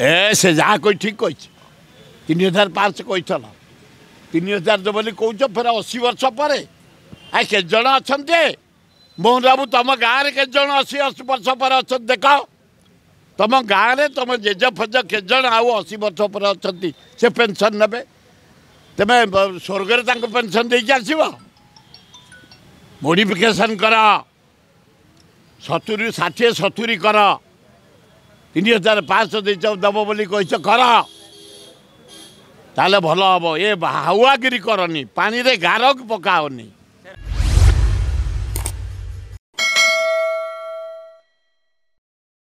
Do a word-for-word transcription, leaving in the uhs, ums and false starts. ए से जहाँ कोई ठीक कही तीन हजार पाँच कही तीन हजार जो बोली कह फिर अशी वर्ष पर आ के जन अच्छे मोहन बाबू तुम गाँव के जन अशी वर्ष पर अच्छा देख तुम गाँव तुम जेज फेज के जन आशी वर्ष पर अच्छा से पेनसन ने तुम्हें स्वर्गर तक पेनसन देके आसव मोडिफिकेसन कर सतुरी षाठी सतुरी कर तीन हजार पाँच दब बोली कह कर ताले भल हम ये हावागिरी करनी पानी रे गारक पकाओनी।